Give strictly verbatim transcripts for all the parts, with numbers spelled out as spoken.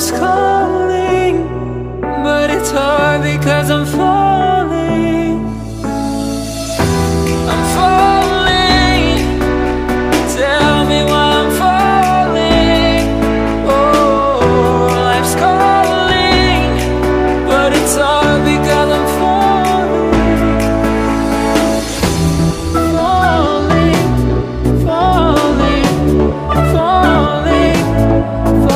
life's calling, but it's hard because I'm falling. I'm falling. Tell me why I'm falling. Oh, life's calling, but it's hard because I'm falling. Falling, falling, falling, falling, falling.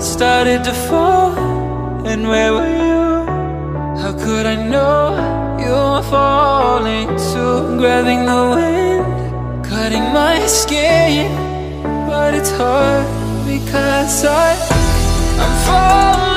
Started to fall, and where were you? How could I know you were falling too? Grabbing the wind, cutting my skin, but it's hard because I, I'm falling.